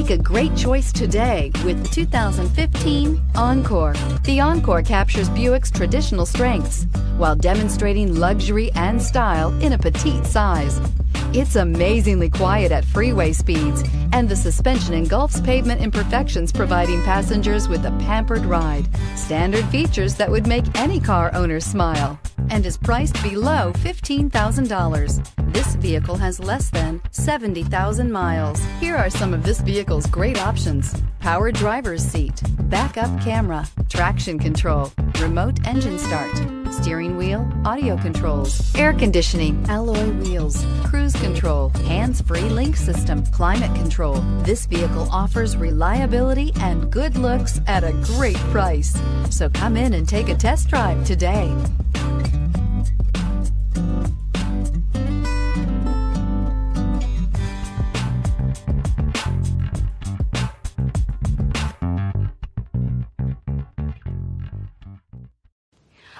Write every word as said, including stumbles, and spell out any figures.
Make a great choice today with the two thousand fifteen Encore. The Encore captures Buick's traditional strengths while demonstrating luxury and style in a petite size. It's amazingly quiet at freeway speeds, and the suspension engulfs pavement imperfections, providing passengers with a pampered ride. Standard features that would make any car owner smile, and is priced below fifteen thousand dollars. This vehicle has less than seventy thousand miles. Here are some of this vehicle's great options: power driver's seat, backup camera, traction control, remote engine start, steering wheel audio controls, air conditioning, alloy wheels, cruise control, hands-free link system, climate control. This vehicle offers reliability and good looks at a great price. So come in and take a test drive today.